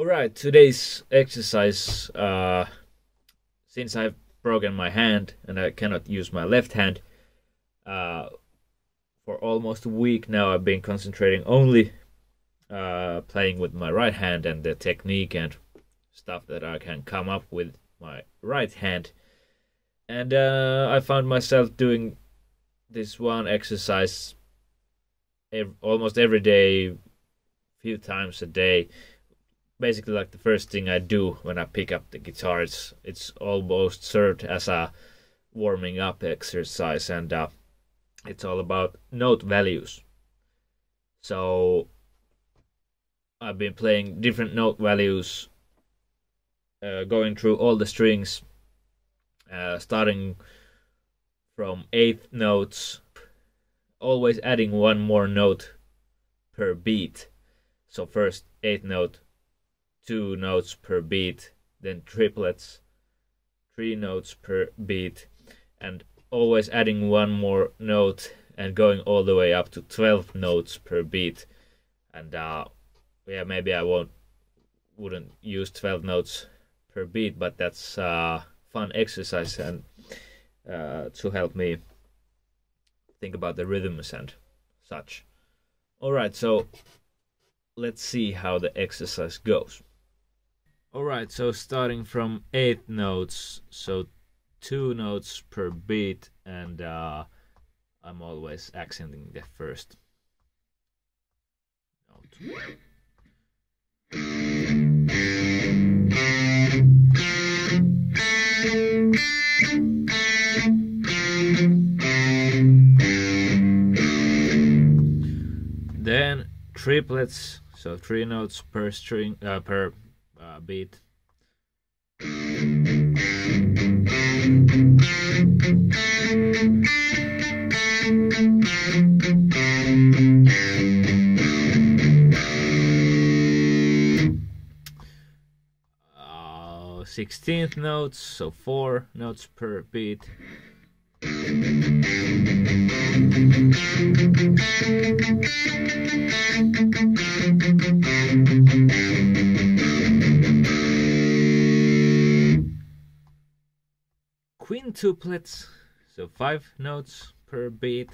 Alright, today's exercise, since I've broken my hand and I cannot use my left hand, for almost a week now I've been concentrating only playing with my right hand and the technique and stuff that I can come up with my right hand. And I found myself doing this one exercise almost every day, few times a day. Basically, like the first thing I do when I pick up the guitar, it's almost served as a warming up exercise, and it's all about note values. So I've been playing different note values, going through all the strings, starting from eighth notes, always adding one more note per beat. So first eighth note, two notes per beat, then triplets, three notes per beat, and always adding one more note and going all the way up to 12 notes per beat. And yeah, maybe I wouldn't use 12 notes per beat, but that's a fun exercise and to help me think about the rhythms and such. All right, so let's see how the exercise goes. Alright, so starting from eighth notes, so two notes per beat, and I'm always accenting the first note. Then triplets, so three notes per string, per beat. Sixteenth notes, so four notes per beat. Quintuplets, so five notes per beat.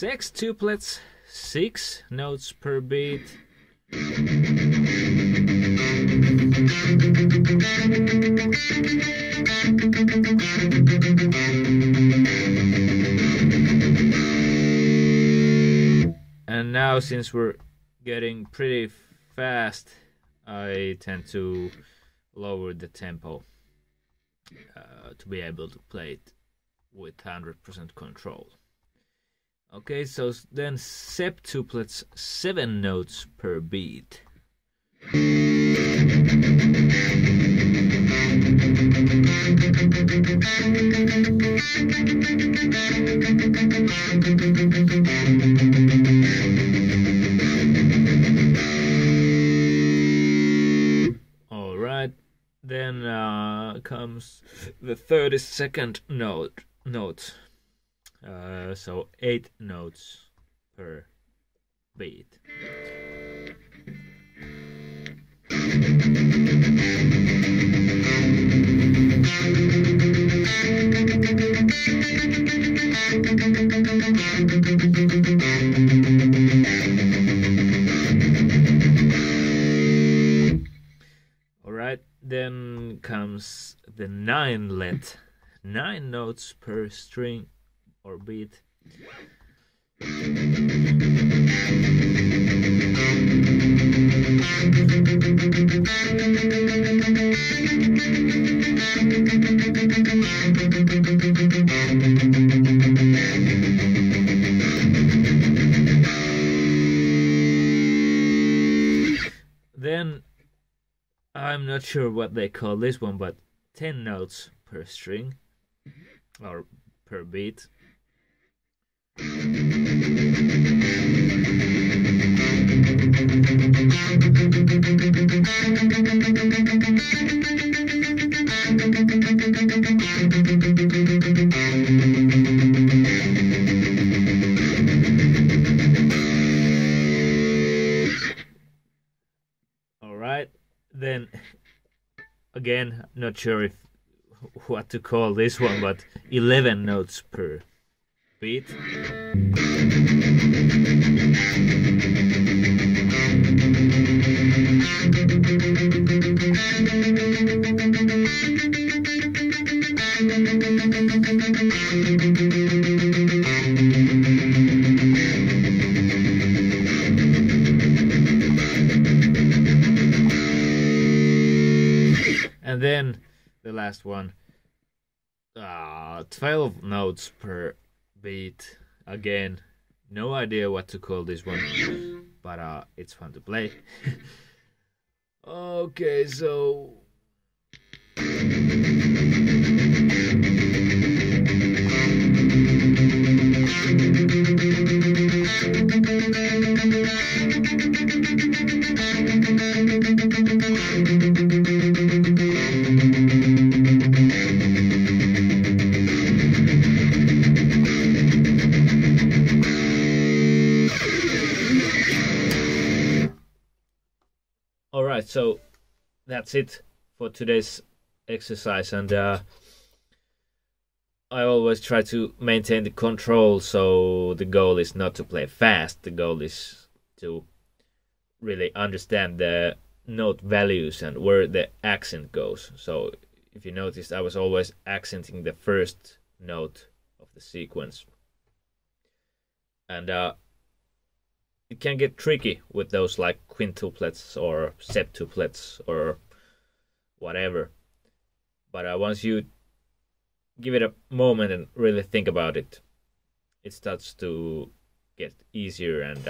Sextuplets, six notes per beat. And now, since we're getting pretty fast, I tend to lower the tempo to be able to play it with 100% control. Okay, so then septuplets, seven notes per beat. All right, then comes the 32nd note. So eight notes per beat. All right, then comes the ninelet, nine notes per string or beat. Then I'm not sure what they call this one, but 10 notes per string or per beat. Then again, not sure if what to call this one, but 11 notes per beat. And then the last one, 12 notes per beat. Again, no idea what to call this one, but it's fun to play. Okay, so... Alright, so that's it for today's exercise, and I always try to maintain the control, so the goal is not to play fast, the goal is to really understand the note values and where the accent goes. So if you noticed, I was always accenting the first note of the sequence, and it can get tricky with those like quintuplets or septuplets or whatever, but once you give it a moment and really think about it, it starts to get easier, and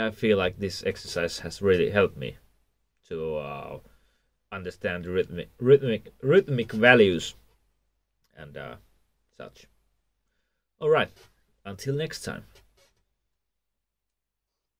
I feel like this exercise has really helped me to understand rhythmic values and such. All right, until next time.